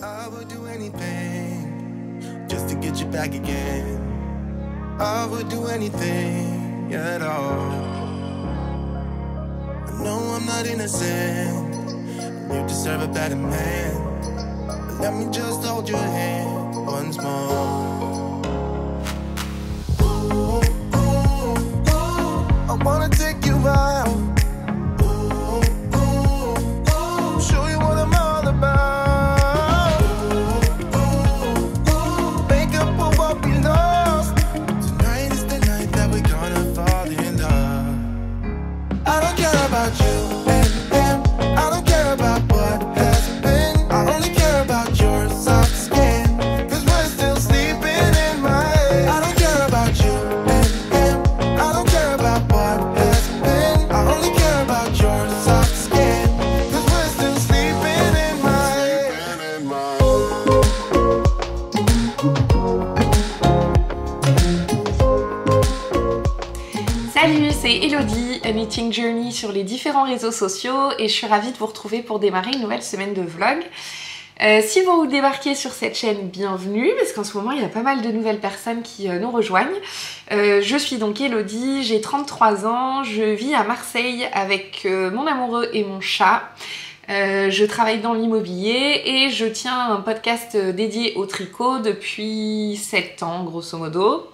I would do anything just to get you back again. I would do anything at all. I know I'm not innocent. You deserve a better man. Let me just hold your hand once more. Ooh, ooh, ooh. I wanna take you out. Elodie, A Knitting Journey sur les différents réseaux sociaux, et je suis ravie de vous retrouver pour démarrer une nouvelle semaine de vlog. Si vous débarquez sur cette chaîne, bienvenue, parce qu'en ce moment il y a pas mal de nouvelles personnes qui nous rejoignent. Je suis donc Elodie, j'ai 33 ans, je vis à Marseille avec mon amoureux et mon chat. Je travaille dans l'immobilier et je tiens un podcast dédié au tricot depuis 7 ans grosso modo.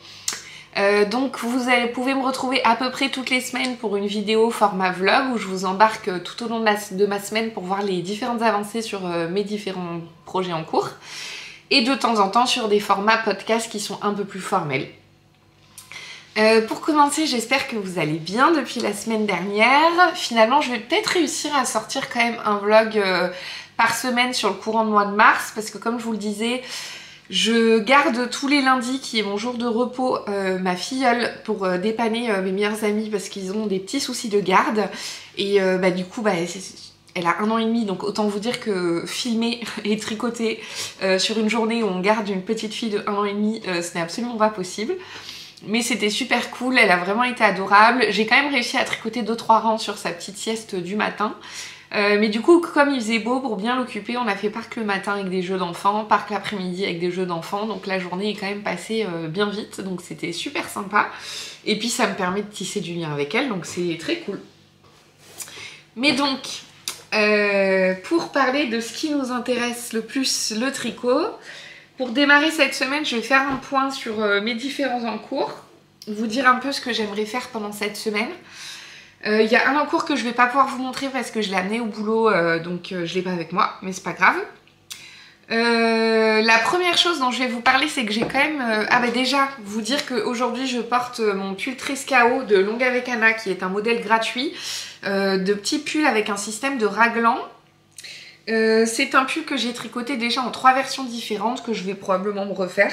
Donc vous pouvez me retrouver à peu près toutes les semaines pour une vidéo format vlog où je vous embarque tout au long de ma semaine pour voir les différentes avancées sur mes différents projets en cours, et de temps en temps sur des formats podcasts qui sont un peu plus formels. Pour commencer, j'espère que vous allez bien depuis la semaine dernière. Finalement, je vais peut-être réussir à sortir quand même un vlog par semaine sur le courant de mois de mars, parce que comme je vous le disais, je garde tous les lundis, qui est mon jour de repos, ma filleule pour dépanner mes meilleurs amis parce qu'ils ont des petits soucis de garde. Et du coup, elle a 1 an et demi, donc autant vous dire que filmer et tricoter sur une journée où on garde une petite fille de 1 an et demi, ce n'est absolument pas possible. Mais c'était super cool, elle a vraiment été adorable. J'ai quand même réussi à tricoter 2-3 rangs sur sa petite sieste du matin. Mais du coup, comme il faisait beau, pour bien l'occuper, on a fait parc le matin avec des jeux d'enfants, parc l'après-midi avec des jeux d'enfants, donc la journée est quand même passée bien vite, donc c'était super sympa. Et puis ça me permet de tisser du lien avec elle, donc c'est très cool. Mais donc, pour parler de ce qui nous intéresse le plus, le tricot, pour démarrer cette semaine, je vais faire un point sur mes différents encours, vous dire un peu ce que j'aimerais faire pendant cette semaine. Il y a un encours que je ne vais pas pouvoir vous montrer parce que je l'ai amené au boulot, donc je ne l'ai pas avec moi, mais c'est pas grave. La première chose dont je vais vous parler, c'est que j'ai quand même... déjà, vous dire qu'aujourd'hui je porte mon pull Triscao de Long avec Anna, qui est un modèle gratuit, de petits pulls avec un système de raglan. C'est un pull que j'ai tricoté déjà en 3 versions différentes, que je vais probablement me refaire,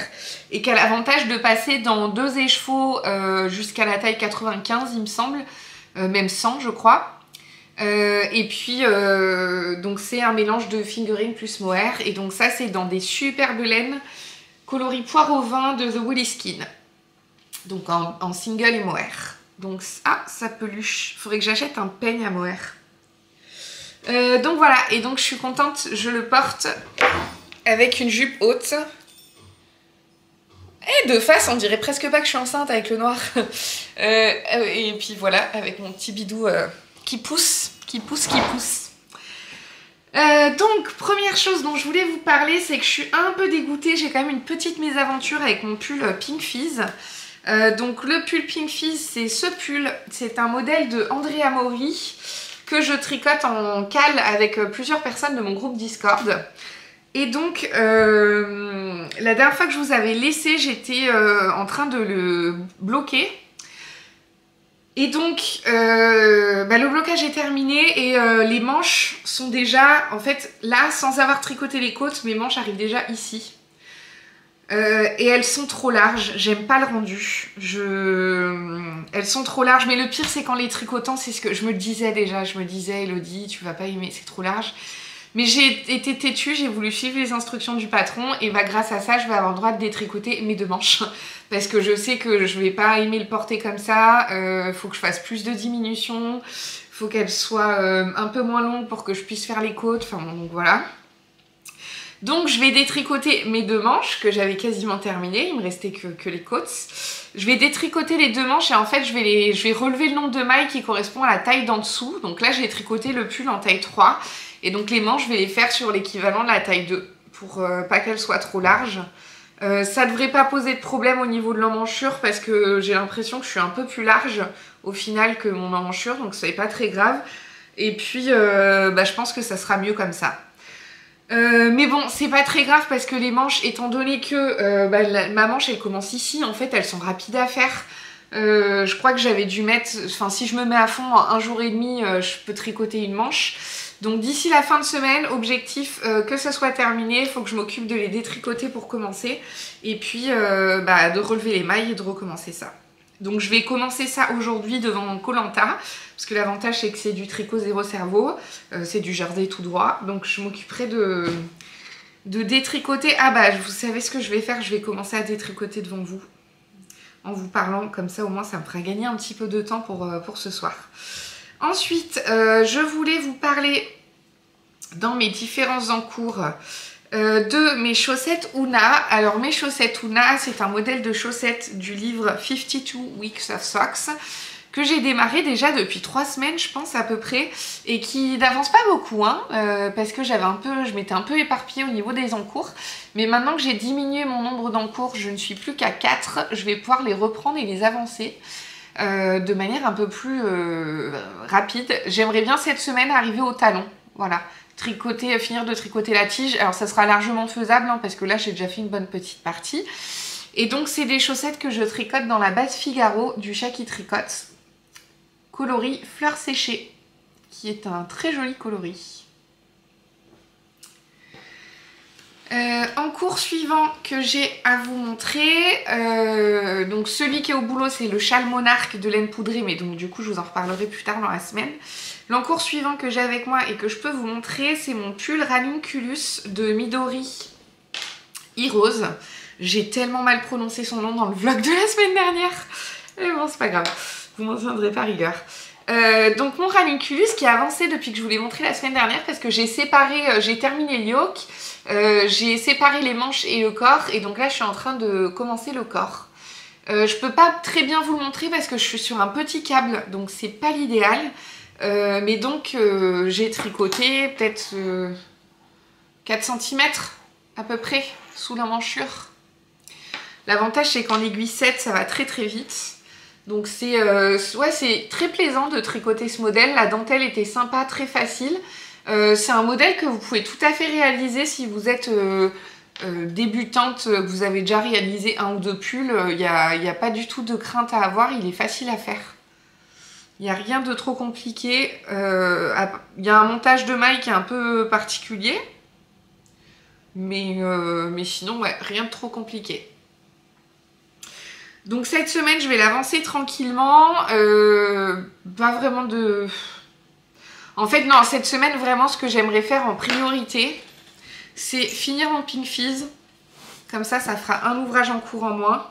et qui a l'avantage de passer dans 2 échevaux jusqu'à la taille 95, il me semble. Même 100 je crois, et puis donc c'est un mélange de fingering plus mohair, et donc ça c'est dans des superbes laines coloris poire au vin de The Woolieskin, donc en single et mohair. Donc ça peluche, faudrait que j'achète un peigne à mohair. Donc voilà, et donc je suis contente, je le porte avec une jupe haute. Et de face, on dirait presque pas que je suis enceinte avec le noir. Et puis voilà, avec mon petit bidou qui pousse, qui pousse, qui pousse. Donc, première chose dont je voulais vous parler, c'est que je suis un peu dégoûtée. J'ai quand même une petite mésaventure avec mon pull Pinkfizz. Donc le pull Pinkfizz, c'est ce pull. C'est un modèle de Andrea Mowry que je tricote en cale avec plusieurs personnes de mon groupe Discord. Et donc, la dernière fois que je vous avais laissé, j'étais en train de le bloquer. Et donc, le blocage est terminé et les manches sont déjà... En fait, là, sans avoir tricoté les côtes, mes manches arrivent déjà ici. Et elles sont trop larges. J'aime pas le rendu. Elles sont trop larges. Mais le pire, c'est qu'en les tricotant, c'est ce que je me disais déjà. Je me disais, Elodie, tu vas pas aimer, c'est trop large. Mais j'ai été têtue, j'ai voulu suivre les instructions du patron, et grâce à ça, je vais avoir le droit de détricoter mes 2 manches. Parce que je sais que je vais pas aimer le porter comme ça, faut que je fasse plus de diminution, faut qu'elle soit un peu moins longue pour que je puisse faire les côtes, enfin bon, donc voilà. Donc je vais détricoter mes deux manches que j'avais quasiment terminées, il me restait que les côtes. Je vais détricoter les deux manches et en fait je vais relever le nombre de mailles qui correspond à la taille d'en dessous. Donc là j'ai tricoté le pull en taille 3 et donc les manches je vais les faire sur l'équivalent de la taille 2 pour pas qu'elles soient trop larges. Ça devrait pas poser de problème au niveau de l'emmanchure parce que j'ai l'impression que je suis un peu plus large au final que mon emmanchure, donc c'est pas très grave. Et puis je pense que ça sera mieux comme ça. Mais bon, c'est pas très grave parce que les manches, étant donné que ma manche elle commence ici, en fait elles sont rapides à faire. Je crois que j'avais dû mettre, enfin si je me mets à fond en un jour et demi, je peux tricoter une manche. Donc d'ici la fin de semaine, objectif que ça soit terminé, il faut que je m'occupe de les détricoter pour commencer. Et puis de relever les mailles et de recommencer ça. Donc je vais commencer ça aujourd'hui devant Koh Lanta, parce que l'avantage c'est que c'est du tricot zéro cerveau, c'est du jersey tout droit, donc je m'occuperai de détricoter. Ah bah vous savez ce que je vais faire, je vais commencer à détricoter devant vous, en vous parlant, comme ça au moins ça me fera gagner un petit peu de temps pour ce soir. Ensuite, je voulais vous parler dans mes différents encours de mes chaussettes Una. Alors mes chaussettes Una, c'est un modèle de chaussettes du livre 52 Weeks of Socks que j'ai démarré déjà depuis 3 semaines je pense à peu près et qui n'avance pas beaucoup hein, parce que je m'étais un peu éparpillée au niveau des encours, mais maintenant que j'ai diminué mon nombre d'encours, je ne suis plus qu'à 4, je vais pouvoir les reprendre et les avancer de manière un peu plus rapide. J'aimerais bien cette semaine arriver au talon, voilà. Finir de tricoter la tige, alors ça sera largement faisable hein, parce que là j'ai déjà fait une bonne petite partie. Et donc c'est des chaussettes que je tricote dans la base Figaro du chat qui tricote, coloris fleurs séchées, qui est un très joli coloris. En cours suivant que j'ai à vous montrer, donc celui qui est au boulot c'est le châle monarque de laine poudrée, mais donc du coup je vous en reparlerai plus tard dans la semaine. L'encours suivant que j'ai avec moi et que je peux vous montrer c'est mon pull Ranunculus de Midori Hirose. J'ai tellement mal prononcé son nom dans le vlog de la semaine dernière, mais bon c'est pas grave, vous m'en tiendrez par rigueur. Donc mon Ranunculus qui a avancé depuis que je vous l'ai montré la semaine dernière parce que j'ai séparé, j'ai terminé le yoke, j'ai séparé les manches et le corps et donc là je suis en train de commencer le corps. Je peux pas très bien vous le montrer parce que je suis sur un petit câble donc c'est pas l'idéal, mais donc j'ai tricoté peut-être 4 cm à peu près sous la manchure. L'avantage c'est qu'en aiguille 7 ça va très très vite. Donc c'est ouais, très plaisant de tricoter ce modèle, la dentelle était sympa, très facile. C'est un modèle que vous pouvez tout à fait réaliser si vous êtes débutante, que vous avez déjà réalisé un ou deux pulls, il n'y a pas du tout de crainte à avoir, il est facile à faire. Il n'y a rien de trop compliqué, il y a un montage de mailles qui est un peu particulier, mais sinon ouais, rien de trop compliqué. Donc cette semaine je vais l'avancer tranquillement, pas vraiment de... En fait non, cette semaine vraiment ce que j'aimerais faire en priorité, c'est finir mon Pinkfizz, comme ça ça fera un ouvrage en cours en moins.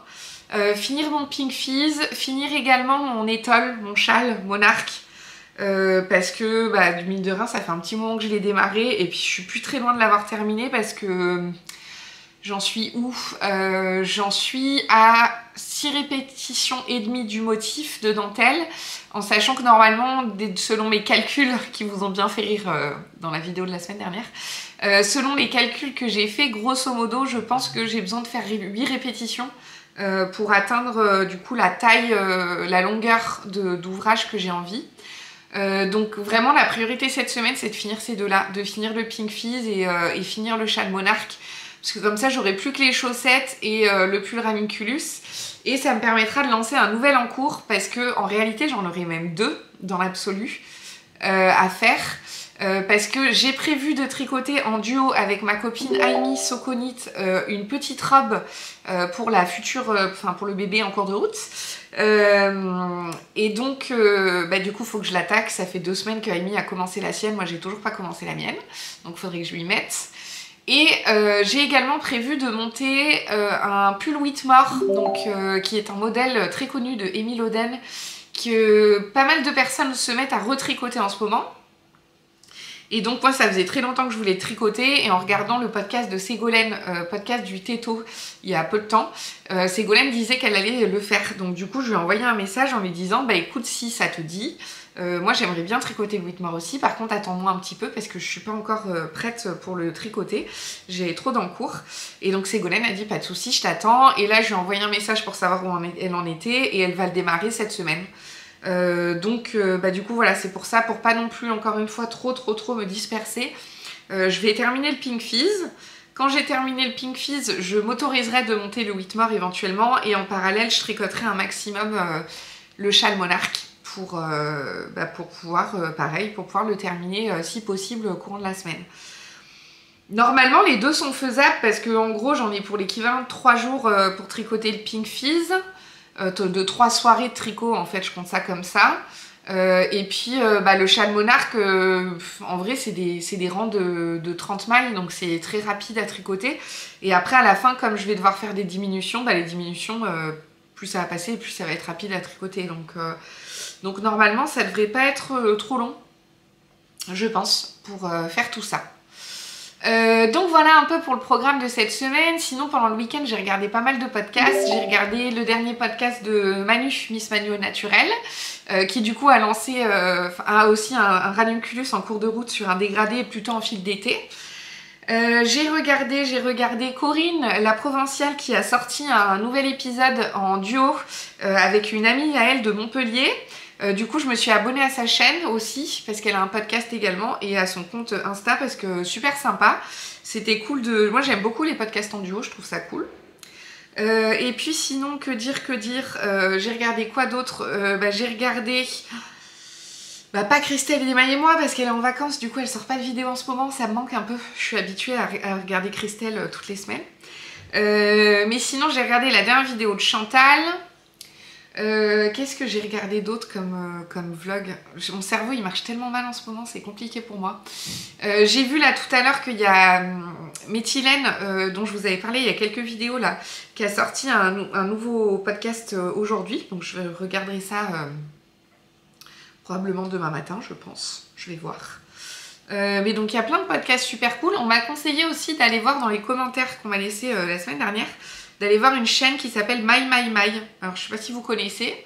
Finir mon Pinkfizz, finir également mon étole, mon châle monarque, parce que mine de rien ça fait un petit moment que je l'ai démarré et puis je suis plus très loin de l'avoir terminé parce que... J'en suis où? J'en suis à 6 répétitions et demie du motif de dentelle, en sachant que normalement, selon mes calculs, qui vous ont bien fait rire dans la vidéo de la semaine dernière, selon les calculs que j'ai fait, grosso modo, je pense que j'ai besoin de faire 8 répétitions pour atteindre du coup la taille, la longueur d'ouvrage que j'ai envie. Donc vraiment la priorité cette semaine, c'est de finir ces deux-là, de finir le Pinkfizz et finir le châle monarque. Parce que comme ça j'aurai plus que les chaussettes et le pull Ranunculus et ça me permettra de lancer un nouvel encours parce que en réalité j'en aurai même 2 dans l'absolu à faire parce que j'ai prévu de tricoter en duo avec ma copine Amy Sokonit une petite robe pour la future, pour le bébé en cours de route et donc du coup faut que je l'attaque, ça fait 2 semaines que Amy a commencé la sienne, moi j'ai toujours pas commencé la mienne donc faudrait que je m'y mette. Et j'ai également prévu de monter un pull Whitmore, donc, qui est un modèle très connu de Amy Lowden, que pas mal de personnes se mettent à retricoter en ce moment. Et donc moi ça faisait très longtemps que je voulais tricoter, et en regardant le podcast de Ségolène, podcast du Této, il y a peu de temps, Ségolène disait qu'elle allait le faire. Donc du coup je lui ai envoyé un message en lui disant bah écoute si ça te dit, moi j'aimerais bien tricoter Whitmore aussi, par contre attends-moi un petit peu parce que je suis pas encore prête pour le tricoter, j'ai trop d'encours. Et donc Ségolène a dit pas de soucis, je t'attends, et là je lui ai envoyé un message pour savoir où elle en était, et elle va le démarrer cette semaine. Bah du coup voilà, c'est pour ça, pour pas non plus encore une fois trop me disperser, je vais terminer le Pinkfizz. Quand j'ai terminé le Pinkfizz, je m'autoriserai de monter le Whitmore éventuellement, et en parallèle je tricoterai un maximum le châle Monarque pour pouvoir pareil, pour pouvoir le terminer si possible au courant de la semaine. Normalement les deux sont faisables parce que en gros j'en ai pour l'équivalent de 3 jours pour tricoter le Pinkfizz, de 3 soirées de tricot en fait, je compte ça comme ça, et puis le châle Monarque en vrai c'est des rangs de 30 mailles, donc c'est très rapide à tricoter, et après à la fin comme je vais devoir faire des diminutions, les diminutions plus ça va passer plus ça va être rapide à tricoter, donc normalement ça devrait pas être trop long je pense pour faire tout ça. Donc voilà un peu pour le programme de cette semaine. Sinon pendant le week-end j'ai regardé pas mal de podcasts. J'ai regardé le dernier podcast de Manu, Miss Manu au naturel, qui du coup a lancé aussi un ranunculus en cours de route sur un dégradé plutôt en fil d'été. J'ai regardé Corinne, la provinciale, qui a sorti un nouvel épisode en duo avec une amie à elle de Montpellier. Du coup je me suis abonnée à sa chaîne aussi parce qu'elle a un podcast également, et à son compte Insta parce que super sympa, c'était cool de... Moi j'aime beaucoup les podcasts en duo, je trouve ça cool. Et puis sinon que dire, j'ai regardé quoi d'autre, j'ai regardé... pas Christelle et Maï et moi parce qu'elle est en vacances, du coup elle sort pas de vidéo en ce moment, ça me manque un peu, je suis habituée à regarder Christelle toutes les semaines. Mais sinon j'ai regardé la dernière vidéo de Chantal. Qu'est-ce que j'ai regardé d'autre comme vlog? Mon cerveau il marche tellement mal en ce moment, c'est compliqué pour moi. J'ai vu là tout à l'heure qu'il y a Méthylaine dont je vous avais parlé il y a quelques vidéos là, qui a sorti un nouveau podcast aujourd'hui, donc je regarderai ça probablement demain matin je pense, je vais voir. Mais donc il y a plein de podcasts super cool. On m'a conseillé aussi d'aller voir dans les commentaires qu'on m'a laissé la semaine dernière, d'aller voir une chaîne qui s'appelle My My My. Alors je sais pas si vous connaissez,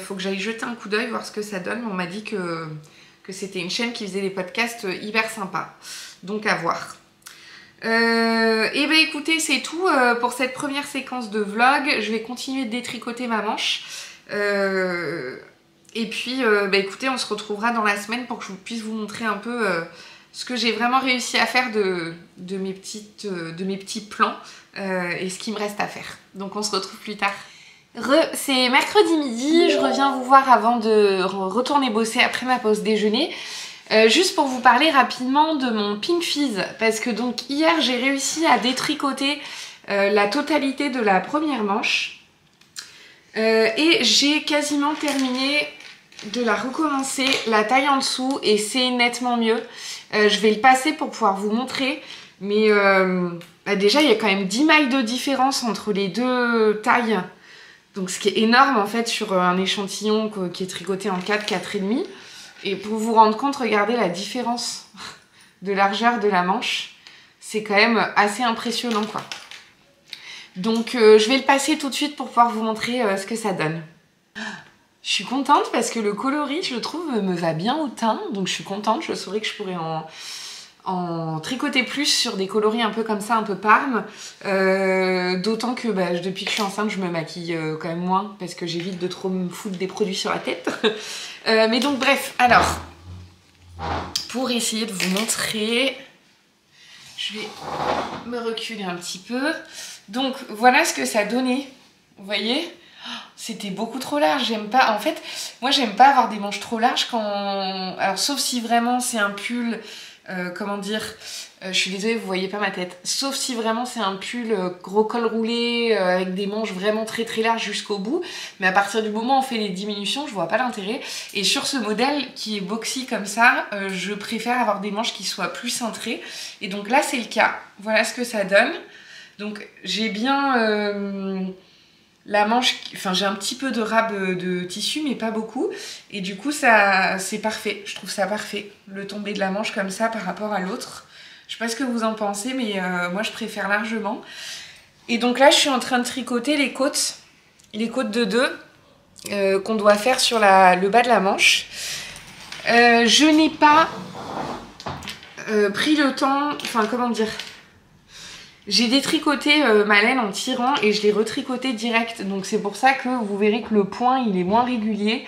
faut que j'aille jeter un coup d'œil, voir ce que ça donne. On m'a dit que c'était une chaîne qui faisait des podcasts hyper sympas, donc à voir. Et ben écoutez, c'est tout pour cette première séquence de vlog. Je vais continuer de détricoter ma manche. Et puis écoutez, on se retrouvera dans la semaine pour que je puisse vous montrer un peu ce que j'ai vraiment réussi à faire de mes petits plans. Et ce qui me reste à faire. Donc on se retrouve plus tard. C'est mercredi midi, je reviens vous voir avant de retourner bosser après ma pause déjeuner. Juste pour vous parler rapidement de mon Pinkfizz, parce que donc hier j'ai réussi à détricoter la totalité de la première manche. Et j'ai quasiment terminé de la recommencer, la taille en dessous, et c'est nettement mieux. Je vais le passer pour pouvoir vous montrer, mais... déjà il y a quand même 10 mailles de différence entre les deux tailles, donc ce qui est énorme en fait sur un échantillon qui est tricoté en 4, 4,5, et pour vous rendre compte, regardez la différence de largeur de la manche, c'est quand même assez impressionnant quoi. Donc je vais le passer tout de suite pour pouvoir vous montrer ce que ça donne. Je suis contente parce que le coloris je trouve me va bien au teint, donc je suis contente, je saurais que je pourrais en tricoter plus sur des coloris un peu comme ça, un peu parme, d'autant que depuis que je suis enceinte je me maquille quand même moins parce que j'évite de trop me foutre des produits sur la tête. Mais donc bref, alors pour essayer de vous montrer, je vais me reculer un petit peu. Donc voilà ce que ça donnait, vous voyez, c'était beaucoup trop large. J'aime pas en fait, moi j'aime pas avoir des manches trop larges quand... alors sauf si vraiment c'est un pull comment dire, je suis désolée vous voyez pas ma tête, sauf si vraiment c'est un pull gros col roulé avec des manches vraiment très larges jusqu'au bout, mais à partir du moment où on fait les diminutions je vois pas l'intérêt, et sur ce modèle qui est boxy comme ça je préfère avoir des manches qui soient plus cintrées, et donc là c'est le cas, voilà ce que ça donne. Donc j'ai bien la manche, enfin j'ai un petit peu de rab de tissu mais pas beaucoup, et du coup ça c'est parfait, je trouve ça parfait le tombé de la manche comme ça par rapport à l'autre. Je sais pas ce que vous en pensez mais moi je préfère largement. Et donc là je suis en train de tricoter les côtes de deux qu'on doit faire sur le bas de la manche. Je n'ai pas pris le temps, enfin comment dire, j'ai détricoté ma laine en tirant et je l'ai retricoté direct, donc c'est pour ça que vous verrez que le point il est moins régulier,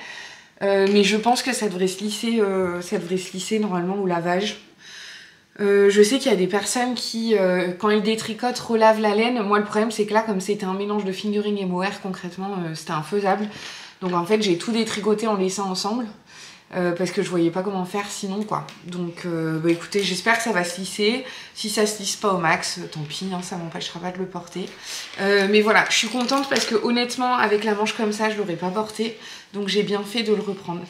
mais je pense que ça devrait se lisser normalement au lavage. Je sais qu'il y a des personnes qui, quand ils détricotent, relavent la laine. Moi le problème c'est que là, comme c'était un mélange de fingering et mohair, concrètement c'était infaisable, donc en fait j'ai tout détricoté en laissant ensemble. Parce que je voyais pas comment faire sinon quoi. Donc bah écoutez, j'espère que ça va se lisser. Si ça se lisse pas au max, tant pis, hein, ça m'empêchera pas de le porter. Mais voilà, je suis contente parce que honnêtement, avec la manche comme ça, je l'aurais pas porté. Donc j'ai bien fait de le reprendre.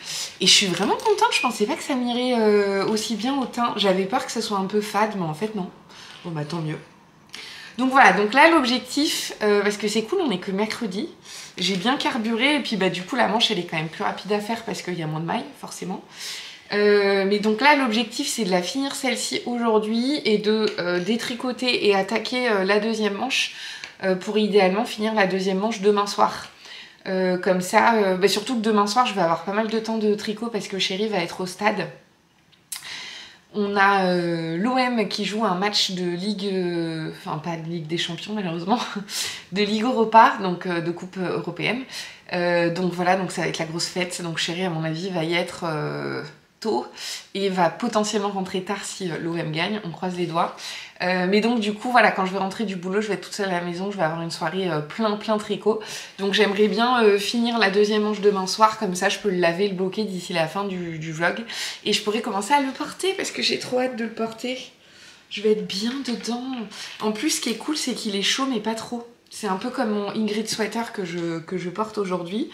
Et je suis vraiment contente, je pensais pas que ça m'irait aussi bien au teint. J'avais peur que ça soit un peu fade, mais en fait non. Bon bah tant mieux. Donc voilà, donc là l'objectif, parce que c'est cool, on est que mercredi, j'ai bien carburé et puis bah du coup la manche elle est quand même plus rapide à faire parce qu'il y a moins de mailles forcément. Mais donc là l'objectif c'est de la finir celle-ci aujourd'hui et de détricoter et attaquer la deuxième manche pour idéalement finir la deuxième manche demain soir. Comme ça, bah, surtout que demain soir je vais avoir pas mal de temps de tricot parce que Chérie va être au stade. On a l'OM qui joue un match de Ligue... Enfin, pas de Ligue des Champions, malheureusement. De Ligue Europa, donc de Coupe européenne. Donc voilà, donc ça va être la grosse fête. Donc Chérie, à mon avis, va y être tôt. Et va potentiellement rentrer tard si l'OM gagne. On croise les doigts. Mais donc, du coup, voilà, quand je vais rentrer du boulot, je vais être toute seule à la maison. Je vais avoir une soirée plein tricot. Donc j'aimerais bien finir la deuxième manche demain soir. Comme ça, je peux le laver, le bloquer d'ici la fin du vlog. Et je pourrais commencer à le porter parce que j'ai trop hâte de le porter. Je vais être bien dedans. En plus, ce qui est cool, c'est qu'il est chaud, mais pas trop. C'est un peu comme mon Ingrid sweater que je porte aujourd'hui,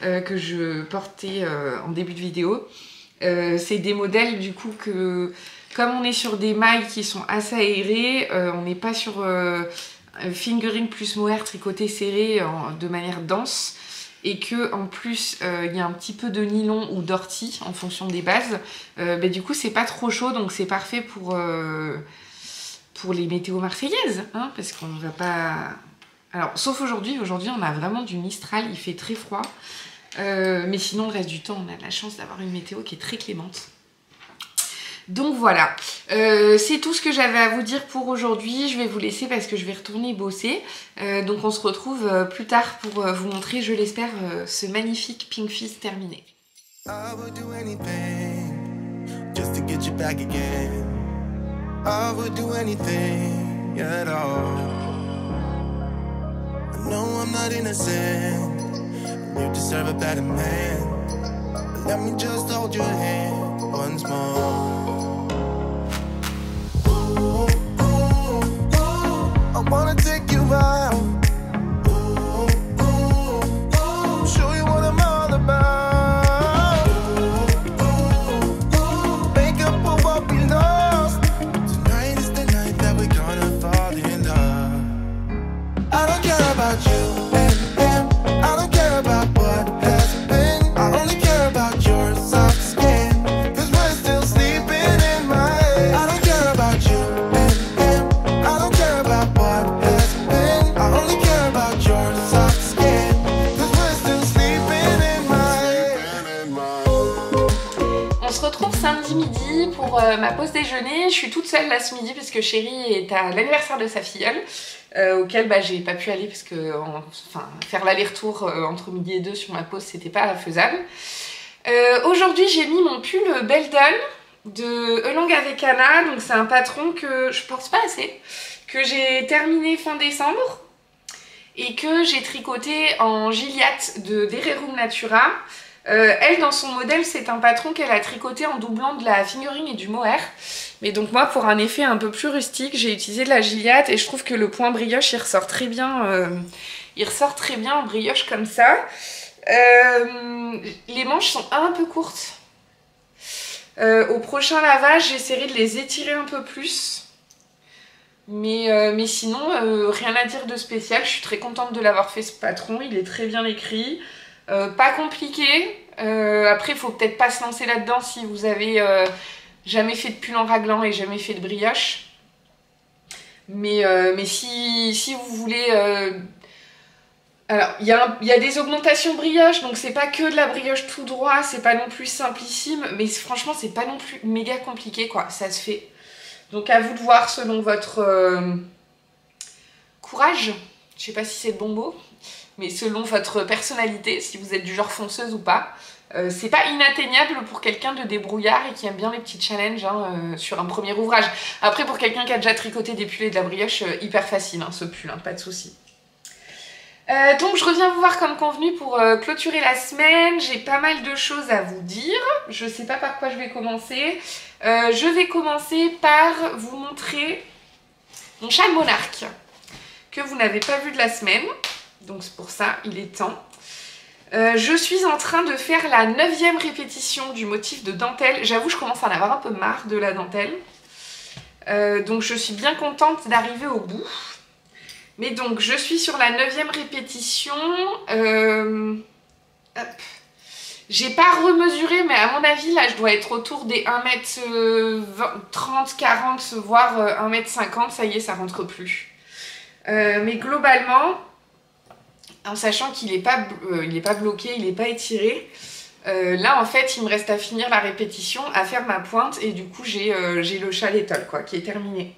que je portais en début de vidéo. C'est des modèles, du coup, que... Comme on est sur des mailles qui sont assez aérées, on n'est pas sur fingering plus mohair tricoté serré de manière dense, et que en plus il y a un petit peu de nylon ou d'ortie en fonction des bases, bah, du coup c'est pas trop chaud, donc c'est parfait pour les météos marseillaises, hein, parce qu'on va pas... Alors sauf aujourd'hui on a vraiment du mistral, il fait très froid, mais sinon le reste du temps on a de la chance d'avoir une météo qui est très clémente. Donc voilà, c'est tout ce que j'avais à vous dire pour aujourd'hui. Je vais vous laisser parce que je vais retourner bosser. Donc on se retrouve plus tard pour vous montrer, je l'espère, ce magnifique Pinkfizz terminé. Once more. Ooh, ooh, ooh, I wanna take you out. Ooh, ooh, ooh, show you what I'm all about. Ooh, ooh, ooh, make up for what we lost. Tonight is the night that we're gonna fall in love. I don't care about you and him. I don't care about what has been. I only care about your soft skin. Midi pour ma pause déjeuner. Je suis toute seule là ce midi parce que Chérie est à l'anniversaire de sa filleule, auquel bah, j'ai pas pu aller parce que faire l'aller-retour entre midi et deux sur ma pause c'était pas faisable. Aujourd'hui j'ai mis mon pull Belden de Lang avec Anna, donc c'est un patron que je porte pas assez, que j'ai terminé fin décembre et que j'ai tricoté en Gilliatt de Dererum Natura. Elle, dans son modèle, c'est un patron qu'elle a tricoté en doublant de la fingering et du mohair. Mais donc moi, pour un effet un peu plus rustique, j'ai utilisé de la Gilliatt et je trouve que le point brioche, il ressort très bien, en brioche comme ça. Les manches sont un peu courtes. Au prochain lavage, j'essaierai de les étirer un peu plus. Mais sinon, rien à dire de spécial. Je suis très contente de l'avoir fait, ce patron. Il est très bien écrit. Pas compliqué. Après, il faut peut-être pas se lancer là-dedans si vous avez jamais fait de pull en raglan et jamais fait de brioche. Mais si vous voulez... Alors, il y a des augmentations brioche, donc c'est pas que de la brioche tout droit, c'est pas non plus simplissime, mais franchement, c'est pas non plus méga compliqué, quoi. Ça se fait. Donc, à vous de voir selon votre courage, je sais pas si c'est le bon mot, mais selon votre personnalité, si vous êtes du genre fonceuse ou pas. C'est pas inatteignable pour quelqu'un de débrouillard et qui aime bien les petits challenges hein, sur un premier ouvrage. Après, pour quelqu'un qui a déjà tricoté des pulls et de la brioche, hyper facile hein, ce pull, hein, pas de souci. Donc je reviens vous voir comme convenu pour clôturer la semaine, j'ai pas mal de choses à vous dire, je sais pas par quoi je vais commencer. Je vais commencer par vous montrer mon châle monarque, que vous n'avez pas vu de la semaine, donc c'est pour ça, il est temps. Je suis en train de faire la 9e répétition du motif de dentelle, j'avoue je commence à en avoir un peu marre de la dentelle, donc je suis bien contente d'arriver au bout. Mais donc, je suis sur la 9e répétition. J'ai pas remesuré, mais à mon avis, là, je dois être autour des 1m30, 40, voire 1m50. Ça y est, ça rentre plus. Mais globalement, en sachant qu'il n'est pas, pas bloqué, il n'est pas étiré, là, en fait, il me reste à finir la répétition, à faire ma pointe. Et du coup, j'ai le châle étole, quoi, qui est terminé.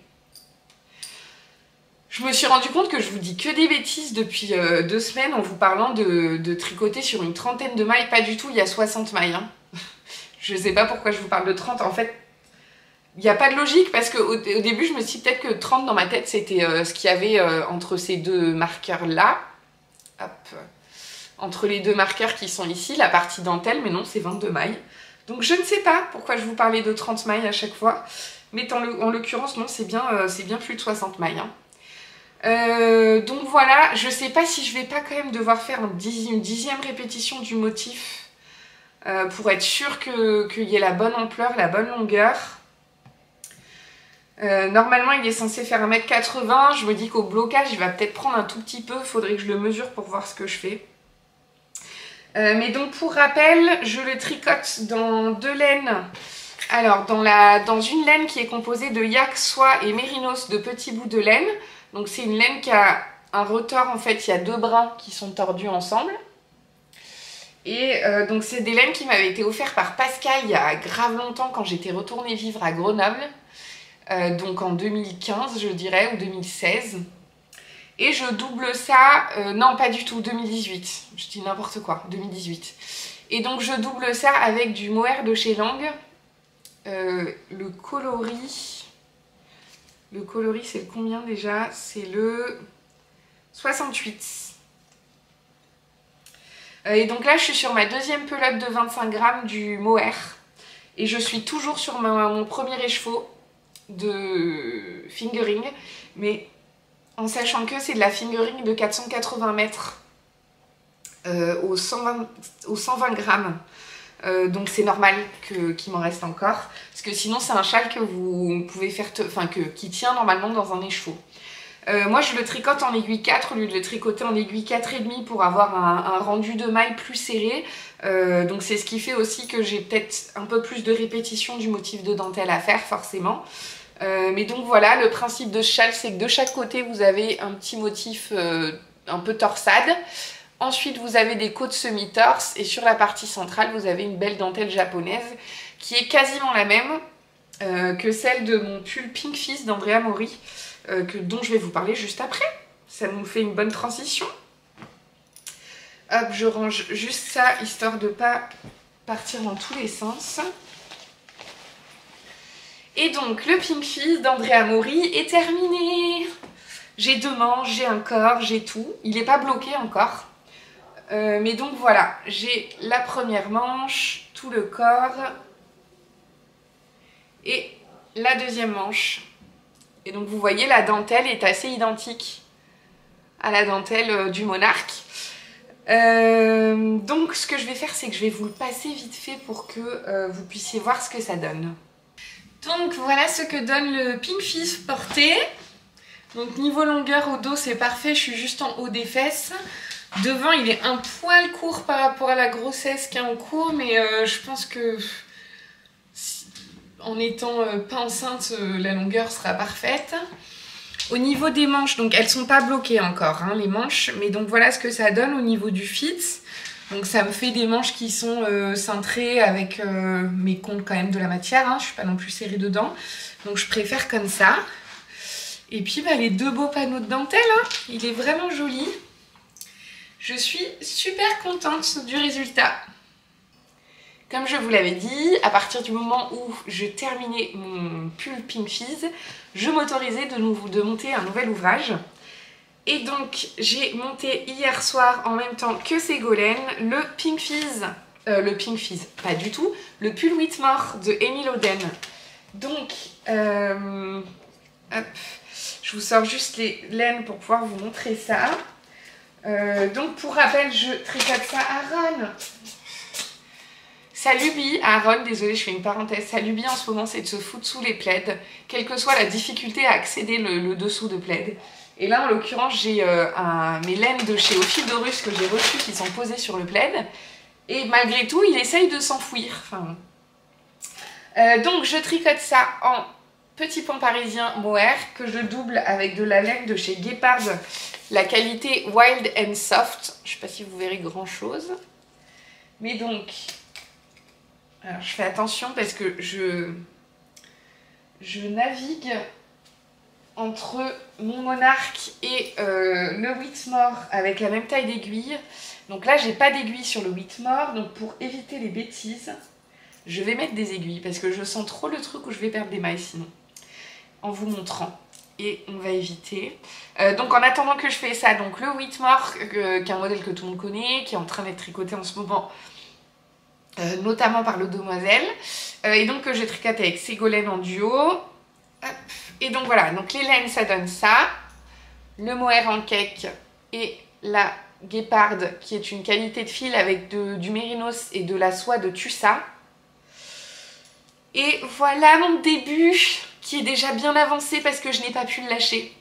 Je me suis rendu compte que je vous dis que des bêtises depuis 2 semaines en vous parlant de tricoter sur une 30aine de mailles. Pas du tout, il y a 60 mailles. Hein. Je sais pas pourquoi je vous parle de 30. En fait, il n'y a pas de logique parce qu'au début, je me suis dit peut-être que 30 dans ma tête, c'était ce qu'il y avait entre ces deux marqueurs-là. Hop. Entre les deux marqueurs qui sont ici, la partie dentelle, mais non, c'est 22 mailles. Donc je ne sais pas pourquoi je vous parlais de 30 mailles à chaque fois. Mais en l'occurrence, non, c'est bien, plus de 60 mailles. Hein. Donc voilà, je sais pas si je vais pas quand même devoir faire une 10e répétition du motif pour être sûre qu'il y ait la bonne ampleur, la bonne longueur. Normalement il est censé faire 1m80, je me dis qu'au blocage il va peut-être prendre un tout petit peu, faudrait que je le mesure pour voir ce que je fais. Mais donc pour rappel, je le tricote dans 2 laines. Alors dans une laine qui est composée de yak, soie et mérinos, de petits bouts de laine. Donc c'est une laine qui a un retors, en fait, il y a 2 brins qui sont tordus ensemble. Et donc c'est des laines qui m'avaient été offertes par Pascal il y a grave longtemps quand j'étais retournée vivre à Grenoble. Donc en 2015 je dirais, ou 2016. Et je double ça, non pas du tout, 2018, je dis n'importe quoi, 2018. Et donc je double ça avec du mohair de chez Lang, le coloris... Le coloris, c'est le combien déjà? C'est le 68. Et donc là, je suis sur ma 2e pelote de 25 grammes du mohair. Et je suis toujours sur mon premier écheveau de fingering. Mais en sachant que c'est de la fingering de 480 mètres aux 120 grammes. Donc c'est normal qu'il m'en reste encore, parce que sinon c'est un châle que vous pouvez faire, qui tient normalement dans un écheveau. Moi je le tricote en aiguille 4 au lieu de le tricoter en aiguille 4,5 pour avoir un rendu de maille plus serré. Donc c'est ce qui fait aussi que j'ai peut-être un peu plus de répétition du motif de dentelle à faire forcément. Mais donc voilà, le principe de ce châle c'est que de chaque côté vous avez un petit motif un peu torsade. Ensuite, vous avez des côtes semi-torse et sur la partie centrale, vous avez une belle dentelle japonaise qui est quasiment la même que celle de mon pull Pinkfizz d'Andrea Mowry, dont je vais vous parler juste après. Ça nous fait une bonne transition. Hop, je range juste ça, histoire de ne pas partir dans tous les sens. Et donc, le Pinkfizz d'Andrea Mowry est terminé. J'ai 2 manches, j'ai un corps, j'ai tout. Il n'est pas bloqué encore. Mais donc voilà, j'ai la première manche, tout le corps, et la 2e manche. Et donc vous voyez, la dentelle est assez identique à la dentelle du monarque. Donc ce que je vais faire, c'est que je vais vous le passer vite fait pour que vous puissiez voir ce que ça donne. Donc voilà ce que donne le Pinkfizz porté. Donc niveau longueur au dos c'est parfait, je suis juste en haut des fesses. Devant il est un poil court par rapport à la grossesse qui est en cours, mais je pense que si, en étant pas enceinte, la longueur sera parfaite. Au niveau des manches, donc elles sont pas bloquées encore hein, les manches, mais donc voilà ce que ça donne au niveau du fit. Donc ça me fait des manches qui sont cintrées avec mes comptes quand même de la matière, hein, je suis pas non plus serrée dedans, donc je préfère comme ça. Et puis bah, les deux beaux panneaux de dentelle, hein, il est vraiment joli. Je suis super contente du résultat. Comme je vous l'avais dit, à partir du moment où je terminais mon pull Pinkfizz, je m'autorisais de monter un nouvel ouvrage. Et donc j'ai monté hier soir en même temps que Ségolène le Pinkfizz, pas du tout, le pull Whitmore de Amy Lowden. Donc, hop, je vous sors juste les laines pour pouvoir vous montrer ça. Donc pour rappel, je tricote ça à Ron. Salut Bi, Aaron, désolée je fais une parenthèse, salut Bi en ce moment c'est de se foutre sous les plaids, quelle que soit la difficulté à accéder le dessous de plaid. Et là en l'occurrence j'ai mes laines de chez Au fil d'horus que j'ai reçues qui sont posées sur le plaid, et malgré tout il essaye de s'enfouir. Enfin... donc je tricote ça en petit pont parisien mohair que je double avec de la laine de chez Guépard, la qualité Wild and Soft, je sais pas si vous verrez grand chose, mais donc... Alors je fais attention parce que je navigue entre mon Monarque et le Whitmore avec la même taille d'aiguille. Donc là j'ai pas d'aiguille sur le Whitmore, donc pour éviter les bêtises, je vais mettre des aiguilles parce que je sens trop le truc où je vais perdre des mailles sinon, en vous montrant. Et on va éviter. Donc en attendant que je fais ça, donc le Whitmore, qui est un modèle que tout le monde connaît, qui est en train d'être tricoté en ce moment, notamment par le Demoiselle, et donc que j'ai tricoté avec Ségolène en duo. Hop. Et donc voilà, donc les laines ça donne ça, le mohair en cake et la guéparde qui est une qualité de fil avec du mérinos et de la soie de Tussa. Et voilà mon début qui est déjà bien avancé parce que je n'ai pas pu le lâcher.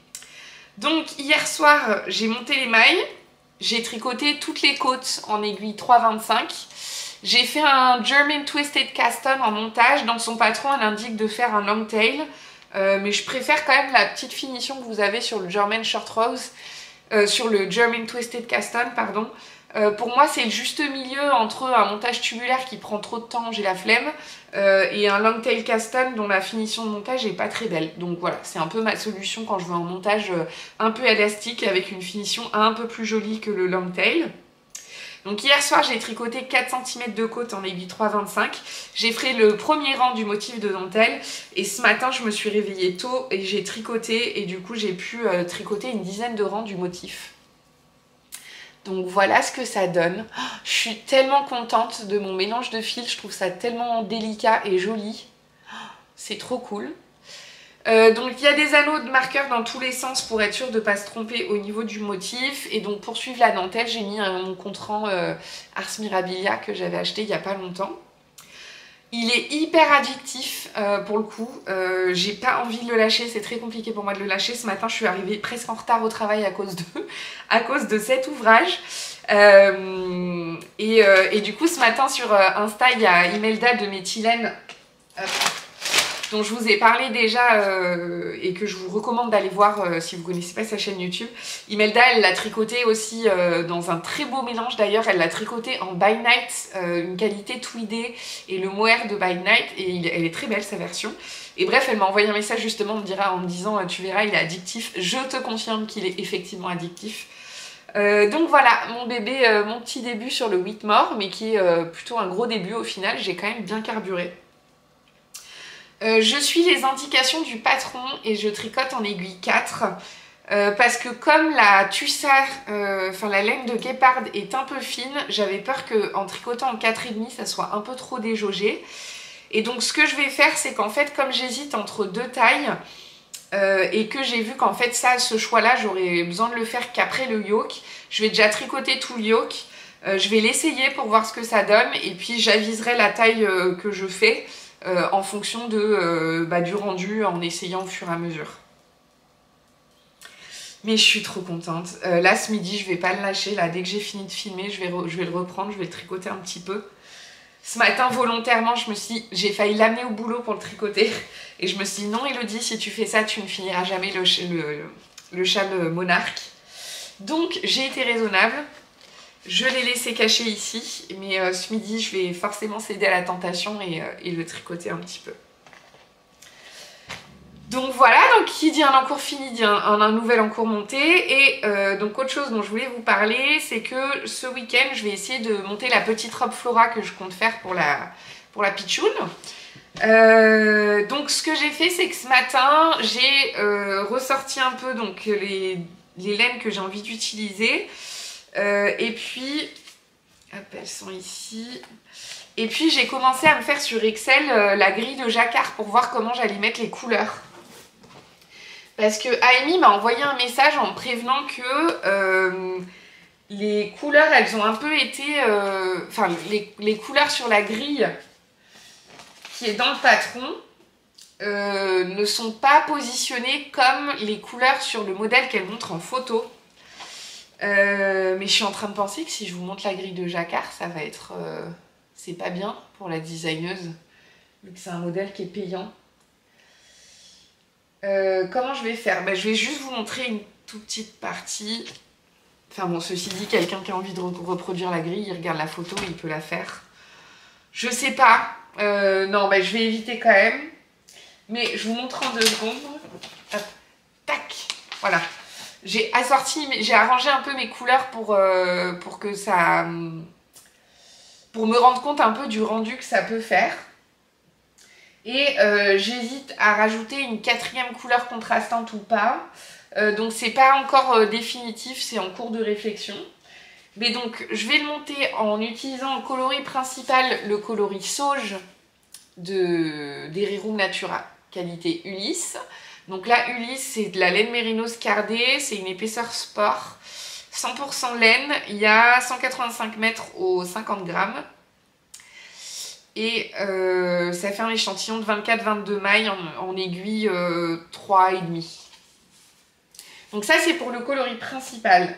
Donc hier soir j'ai monté les mailles, j'ai tricoté toutes les côtes en aiguille 3,25. J'ai fait un German Twisted Cast On en montage. Dans son patron, elle indique de faire un long tail. Mais je préfère quand même la petite finition que vous avez sur le German Short Rose. Sur le German Twisted Cast On, pardon. Pour moi, c'est le juste milieu entre un montage tubulaire qui prend trop de temps, j'ai la flemme, et un long tail cast On dont la finition de montage n'est pas très belle. Donc voilà, c'est un peu ma solution quand je veux un montage un peu élastique avec une finition un peu plus jolie que le long tail. Donc hier soir j'ai tricoté 4 cm de côte en aiguille 3,25, j'ai fait le premier rang du motif de dentelle et ce matin je me suis réveillée tôt et j'ai tricoté et du coup j'ai pu tricoter une dizaine de rangs du motif. Donc voilà ce que ça donne, oh, je suis tellement contente de mon mélange de fils, je trouve ça tellement délicat et joli, oh, c'est trop cool. Donc il y a des anneaux de marqueurs dans tous les sens pour être sûr de ne pas se tromper au niveau du motif. Et donc pour suivre la dentelle, j'ai mis mon contrant Ars Mirabilia que j'avais acheté il n'y a pas longtemps. Il est hyper addictif pour le coup, j'ai pas envie de le lâcher, c'est très compliqué pour moi de le lâcher. Ce matin je suis arrivée presque en retard au travail à cause de cet ouvrage. Et du coup ce matin sur Insta il y a Imelda de Méthylaine... dont je vous ai parlé déjà et que je vous recommande d'aller voir si vous ne connaissez pas sa chaîne YouTube. Imelda, elle l'a tricotée aussi dans un très beau mélange d'ailleurs. Elle l'a tricotée en By Night, une qualité tweedée et le mohair de By Night. Et elle est très belle sa version. Et bref, elle m'a envoyé un message justement en me disant « Tu verras, il est addictif ». Je te confirme qu'il est effectivement addictif. Donc voilà, mon bébé, mon petit début sur le Whitmore, mais qui est plutôt un gros début au final. J'ai quand même bien carburé. Je suis les indications du patron et je tricote en aiguille 4 parce que comme la tussard, enfin la laine de guéparde est un peu fine, j'avais peur qu'en tricotant en 4,5 ça soit un peu trop déjaugé. Et donc ce que je vais faire c'est qu'en fait comme j'hésite entre deux tailles et que j'ai vu qu'en fait ça, ce choix là j'aurais besoin de le faire qu'après le yoke, je vais déjà tricoter tout le yoke, je vais l'essayer pour voir ce que ça donne et puis j'aviserai la taille que je fais. En fonction du rendu, en essayant au fur et à mesure. Mais je suis trop contente. Là, ce midi, je vais pas le lâcher. Là, dès que j'ai fini de filmer, je vais le reprendre, je vais le tricoter un petit peu. Ce matin, volontairement, je me suis dit, j'ai failli l'amener au boulot pour le tricoter. Et je me suis dit, non, Elodie, si tu fais ça, tu ne finiras jamais le châle monarque. Donc, j'ai été raisonnable. Je l'ai laissé cacher ici. Mais ce midi, je vais forcément céder à la tentation et le tricoter un petit peu. Donc voilà, donc qui dit un encours fini dit un nouvel encours monté. Et donc autre chose dont je voulais vous parler, c'est que ce week-end, je vais essayer de monter la petite robe Flora que je compte faire pour la pitchoune. Donc ce que j'ai fait, c'est que ce matin, j'ai ressorti un peu donc, les laines que j'ai envie d'utiliser. Et puis, hop, elles sont ici. Et puis j'ai commencé à me faire sur Excel la grille de jacquard pour voir comment j'allais mettre les couleurs. Parce que Amy m'a envoyé un message en me prévenant que les couleurs, elles ont un peu été... Enfin, les couleurs sur la grille qui est dans le patron ne sont pas positionnées comme les couleurs sur le modèle qu'elle montre en photo. Mais je suis en train de penser que si je vous montre la grille de jacquard, ça va être... C'est pas bien pour la designeuse, vu que c'est un modèle qui est payant. Comment je vais faire? Je vais juste vous montrer une toute petite partie. Enfin bon, ceci dit, quelqu'un qui a envie de reproduire la grille, il regarde la photo, il peut la faire. Je sais pas. Non, je vais éviter quand même. Mais je vous montre en 2 secondes. Hop, tac, voilà. J'ai assorti, j'ai arrangé un peu mes couleurs pour que ça... pour me rendre compte un peu du rendu que ça peut faire. Et j'hésite à rajouter une 4e couleur contrastante ou pas. Donc c'est pas encore définitif, c'est en cours de réflexion. Mais donc je vais le monter en utilisant en coloris principal le coloris sauge d'Erirum Natura, qualité Ulysse. Donc là Ulysse c'est de la laine mérino scardée, c'est une épaisseur sport. 100% laine, il y a 185 mètres aux 50 grammes. Et ça fait un échantillon de 24-22 mailles en aiguille 3,5. Donc ça c'est pour le coloris principal.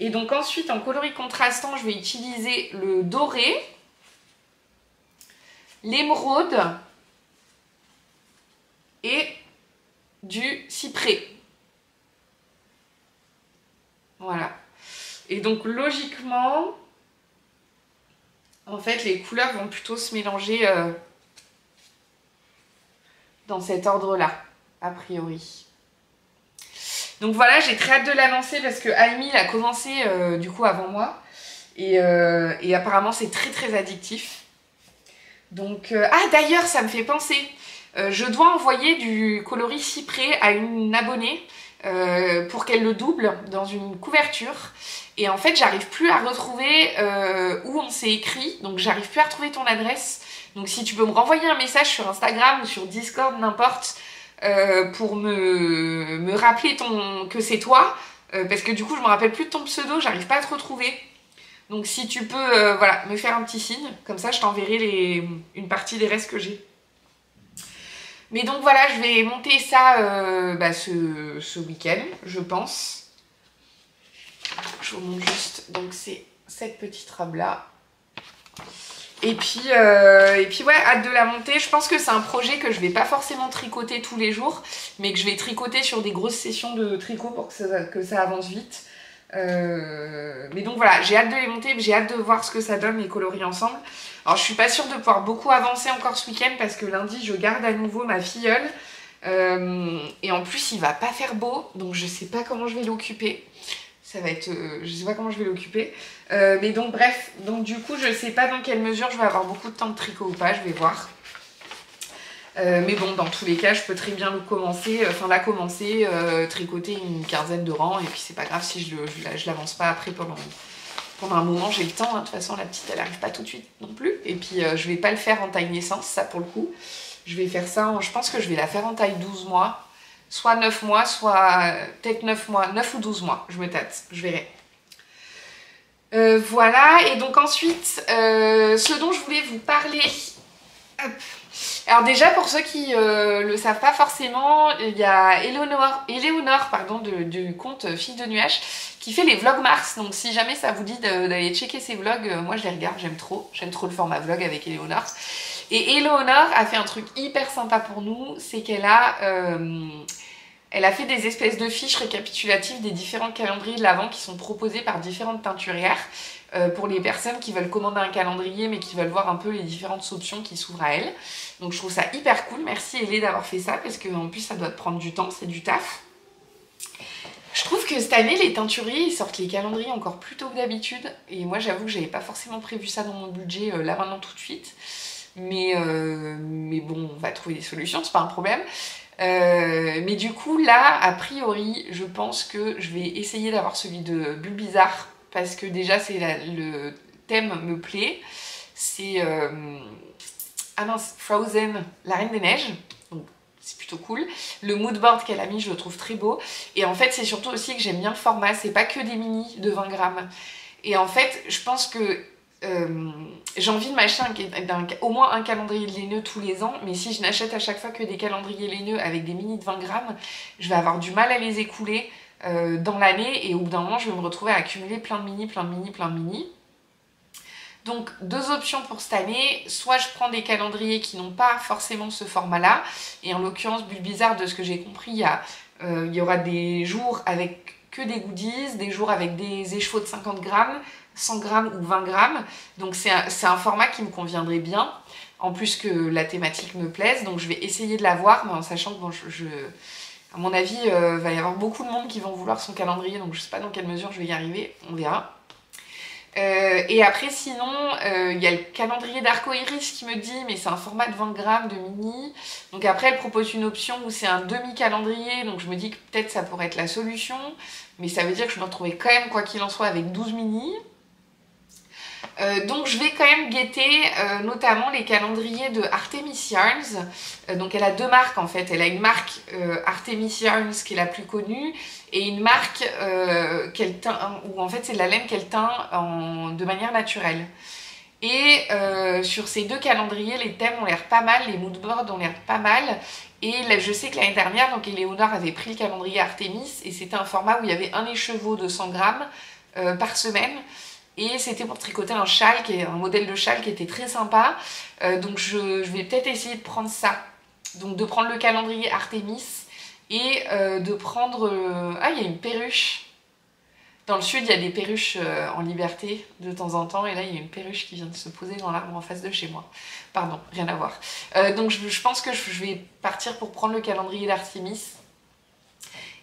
Et donc ensuite en coloris contrastant, je vais utiliser le doré, l'émeraude et du cyprès. Voilà. Et donc logiquement, en fait, les couleurs vont plutôt se mélanger dans cet ordre-là, a priori. Donc voilà, j'ai très hâte de la lancer parce que Amy l'a commencé du coup avant moi. Et apparemment, c'est très très addictif. Donc, ah d'ailleurs, ça me fait penser. Je dois envoyer du coloris cyprès à une abonnée. Pour qu'elle le double dans une couverture et en fait j'arrive plus à retrouver où on s'est écrit, donc j'arrive plus à retrouver ton adresse, donc si tu peux me renvoyer un message sur Instagram ou sur Discord, n'importe, pour me rappeler que c'est toi, parce que du coup je me rappelle plus de ton pseudo, j'arrive pas à te retrouver, donc si tu peux voilà, me faire un petit signe, comme ça je t'enverrai une partie des restes que j'ai. Mais donc voilà, je vais monter ça ce week-end, je pense. Je vous montre juste, donc c'est cette petite robe-là. Et puis ouais, hâte de la monter. Je pense que c'est un projet que je vais pas forcément tricoter tous les jours, mais que je vais tricoter sur des grosses sessions de tricot pour que ça avance vite. Mais donc voilà, j'ai hâte de les monter, j'ai hâte de voir ce que ça donne, les coloris ensemble. Alors je suis pas sûre de pouvoir beaucoup avancer encore ce week-end parce que lundi je garde à nouveau ma filleule et en plus il va pas faire beau, donc je sais pas comment je vais l'occuper, ça va être... je sais pas comment je vais l'occuper, mais donc bref, donc du coup je sais pas dans quelle mesure je vais avoir beaucoup de temps de tricot ou pas, je vais voir, mais bon dans tous les cas je peux très bien tricoter une 15aine de rangs et puis c'est pas grave si je l'avance pas après pendant un moment, j'ai le temps, hein. De toute façon la petite elle arrive pas tout de suite non plus, et puis je vais pas le faire en taille naissance, ça pour le coup, je vais faire ça, je pense que je vais la faire en taille 12 mois, soit 9 mois, soit peut-être 9 mois, 9 ou 12 mois, je me tâte, je verrai. Voilà, et donc ensuite, ce dont je voulais vous parler, Hop. Alors déjà, pour ceux qui le savent pas forcément, il y a Eleonore pardon, du compte Fille de Nuage qui fait les vlogs Mars. Donc si jamais ça vous dit d'aller checker ses vlogs, moi je les regarde, j'aime trop le format vlog avec Eleonore. Et Eleonore a fait un truc hyper sympa pour nous, c'est qu'elle a... Elle a fait des espèces de fiches récapitulatives des différents calendriers de l'Avent qui sont proposés par différentes teinturières pour les personnes qui veulent commander un calendrier mais qui veulent voir un peu les différentes options qui s'ouvrent à elles. Donc je trouve ça hyper cool, merci Elé d'avoir fait ça parce qu'en plus ça doit te prendre du temps, c'est du taf. Je trouve que cette année les teinturiers ils sortent les calendriers encore plus tôt que d'habitude et moi j'avoue que j'avais pas forcément prévu ça dans mon budget là maintenant tout de suite. Mais bon, on va trouver des solutions, c'est pas un problème. Mais du coup là a priori je pense que je vais essayer d'avoir celui de Bulbizarre parce que déjà c'est le thème me plaît, c'est ah mince, Frozen, la Reine des Neiges, donc c'est plutôt cool. Le moodboard qu'elle a mis je le trouve très beau et en fait c'est surtout aussi que j'aime bien le format, c'est pas que des mini de 20 grammes et en fait je pense que j'ai envie de m'acheter au moins un calendrier laineux tous les ans, mais si je n'achète à chaque fois que des calendriers laineux avec des mini de 20 grammes, je vais avoir du mal à les écouler dans l'année et au bout d'un moment je vais me retrouver à accumuler plein de mini. Donc deux options pour cette année, soit je prends des calendriers qui n'ont pas forcément ce format là, et en l'occurrence Bulbizarre de ce que j'ai compris, il y aura des jours avec que des goodies, des jours avec des échevaux de 50 grammes, 100 grammes ou 20 grammes, donc c'est un format qui me conviendrait bien, en plus que la thématique me plaise, donc je vais essayer de la voir, mais en sachant que bon, à mon avis, va y avoir beaucoup de monde qui vont vouloir son calendrier, donc je sais pas dans quelle mesure je vais y arriver, on verra. Et après sinon, il y a le calendrier d'arco-iris qui me dit, mais c'est un format de 20 grammes de mini, donc après elle propose une option où c'est un demi-calendrier, donc je me dis que peut-être ça pourrait être la solution, mais ça veut dire que je me retrouvais quand même, quoi qu'il en soit, avec 12 mini. Donc je vais quand même guetter notamment les calendriers de Artemis Yarns, donc elle a deux marques en fait, elle a une marque Artemis Yarns qui est la plus connue et une marque qu'elle teint, où en fait c'est de la laine qu'elle teint de manière naturelle. Et sur ces deux calendriers, les thèmes ont l'air pas mal, les moodboards ont l'air pas mal. Et là, je sais que l'année dernière, donc Eleonore avait pris le calendrier Artemis et c'était un format où il y avait un écheveau de 100 grammes par semaine. Et c'était pour tricoter un châle, un modèle de châle qui était très sympa. Donc je vais peut-être essayer de prendre ça. Donc de prendre le calendrier Artemis et de prendre... Ah, il y a une perruche. Dans le sud, il y a des perruches en liberté de temps en temps. Et là, il y a une perruche qui vient de se poser dans l'arbre en face de chez moi. Pardon, rien à voir. Donc je pense que je vais partir pour prendre le calendrier d'Artemis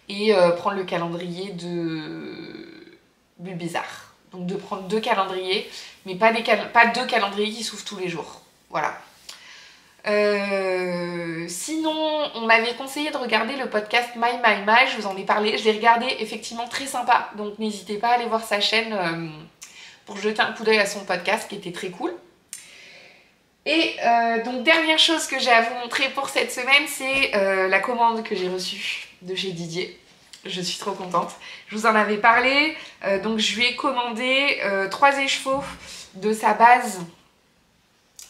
et prendre le calendrier de Bulbizarre. Donc de prendre deux calendriers, mais pas deux calendriers qui s'ouvrent tous les jours. Voilà. Sinon, on m'avait conseillé de regarder le podcast My My My, je vous en ai parlé. Je l'ai regardé, effectivement très sympa. Donc n'hésitez pas à aller voir sa chaîne pour jeter un coup d'œil à son podcast qui était très cool. Et donc dernière chose que j'ai à vous montrer pour cette semaine, c'est la commande que j'ai reçue de chez Didier. Je suis trop contente, je vous en avais parlé, donc je lui ai commandé 3 écheveaux de sa base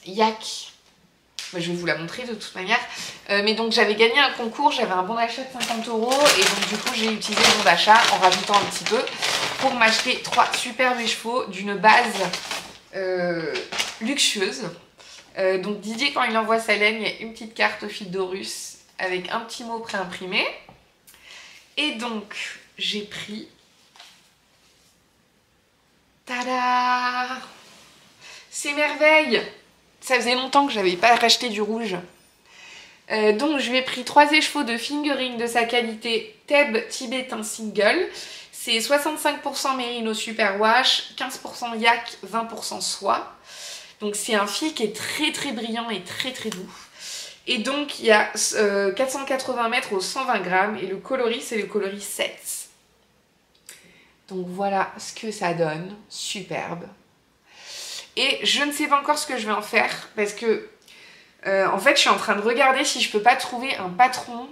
Yak, bah, je vais vous la montrer de toute manière, mais donc j'avais gagné un concours, j'avais un bon d'achat de 50 € et donc du coup j'ai utilisé mon d'achat en rajoutant un petit peu pour m'acheter 3 superbes écheveaux d'une base luxueuse. Donc Didier quand il envoie sa laine, il y a une petite carte au fil d'horus avec un petit mot pré-imprimé. Et donc, j'ai pris... Tada! C'est merveille! Ça faisait longtemps que j'avais pas racheté du rouge. Donc, je lui ai pris 3 écheveaux de fingering de sa qualité Theb Tibétain Single. C'est 65% Merino Superwash, 15% Yak, 20% Soie. Donc, c'est un fil qui est très très brillant et très très doux. Et donc il y a 480 mètres aux 120 grammes et le coloris c'est le coloris 7. Donc voilà ce que ça donne, superbe. Et je ne sais pas encore ce que je vais en faire parce que en fait je suis en train de regarder si je peux pas trouver un patron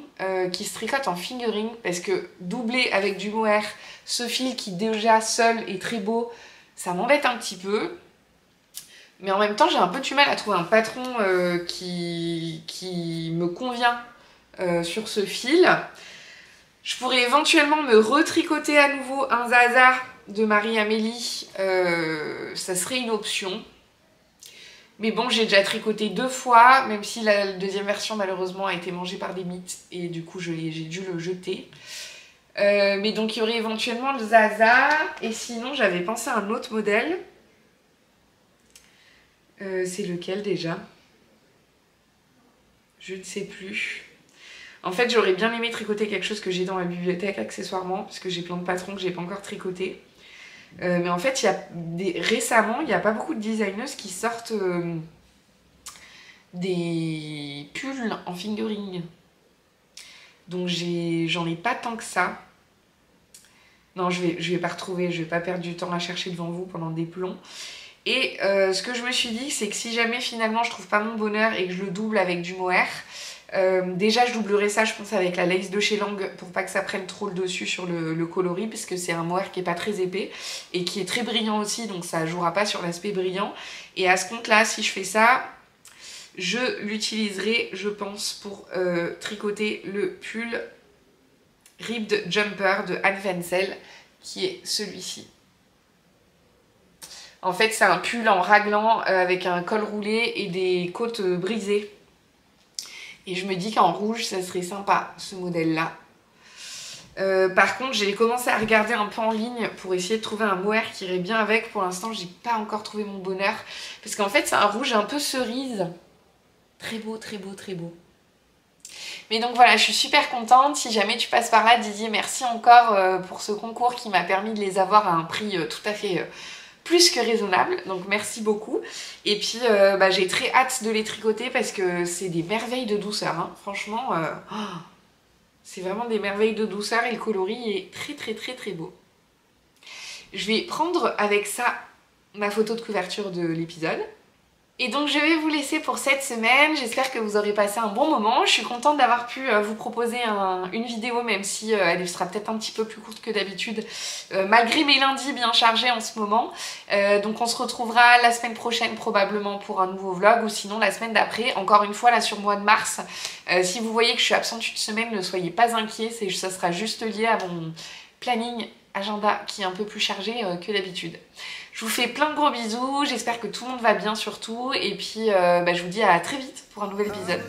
qui se tricote en fingering parce que doubler avec du mohair ce fil qui déjà seul est très beau, ça m'embête un petit peu. Mais en même temps, j'ai un peu du mal à trouver un patron qui me convient sur ce fil. Je pourrais éventuellement me retricoter à nouveau un Zaza de Marie-Amélie. Ça serait une option. Mais bon, j'ai déjà tricoté deux fois, même si la deuxième version, malheureusement, a été mangée par des mites. Et du coup, j'ai dû le jeter. Mais donc, il y aurait éventuellement le Zaza. Et sinon, j'avais pensé à un autre modèle. C'est lequel déjà? Je ne sais plus. En fait, j'aurais bien aimé tricoter quelque chose que j'ai dans ma bibliothèque, accessoirement, parce que j'ai plein de patrons que j'ai pas encore tricotés. Mais en fait, récemment, il n'y a pas beaucoup de designers qui sortent des pulls en fingering. Donc j'en ai pas tant que ça. Non, je vais pas retrouver, je vais pas perdre du temps à chercher devant vous pendant des plombs. Et ce que je me suis dit, c'est que si jamais finalement je trouve pas mon bonheur et que je le double avec du mohair, déjà je doublerai ça, je pense, avec la lace de chez Lang pour pas que ça prenne trop le dessus sur le coloris, parce que c'est un mohair qui est pas très épais et qui est très brillant aussi, donc ça jouera pas sur l'aspect brillant. Et à ce compte là, si je fais ça, je l'utiliserai, je pense, pour tricoter le pull Ribbed Jumper de Anne Wenzel, qui est celui-ci. En fait, c'est un pull en raglan avec un col roulé et des côtes brisées. Et je me dis qu'en rouge, ça serait sympa, ce modèle-là. Par contre, j'ai commencé à regarder un peu en ligne pour essayer de trouver un mohair qui irait bien avec. Pour l'instant, j'ai pas encore trouvé mon bonheur. Parce qu'en fait, c'est un rouge un peu cerise. Très beau, très beau, très beau. Mais donc voilà, je suis super contente. Si jamais tu passes par là, Didier, merci encore pour ce concours qui m'a permis de les avoir à un prix tout à fait... plus que raisonnable, donc merci beaucoup. Et puis j'ai très hâte de les tricoter parce que c'est des merveilles de douceur, hein. Franchement, c'est vraiment des merveilles de douceur et le coloris est très très très très beau. Je vais prendre avec ça ma photo de couverture de l'épisode. Et donc je vais vous laisser pour cette semaine, j'espère que vous aurez passé un bon moment. Je suis contente d'avoir pu vous proposer une vidéo, même si elle sera peut-être un petit peu plus courte que d'habitude, malgré mes lundis bien chargés en ce moment. Donc on se retrouvera la semaine prochaine probablement pour un nouveau vlog, ou sinon la semaine d'après, encore une fois là sur le mois de mars. Si vous voyez que je suis absente une semaine, ne soyez pas inquiets, ça sera juste lié à mon planning agenda qui est un peu plus chargé que d'habitude. Je vous fais plein de gros bisous, j'espère que tout le monde va bien surtout, et puis je vous dis à très vite pour un nouvel épisode.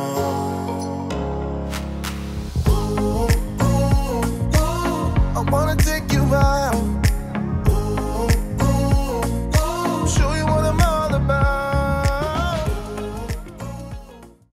Bye!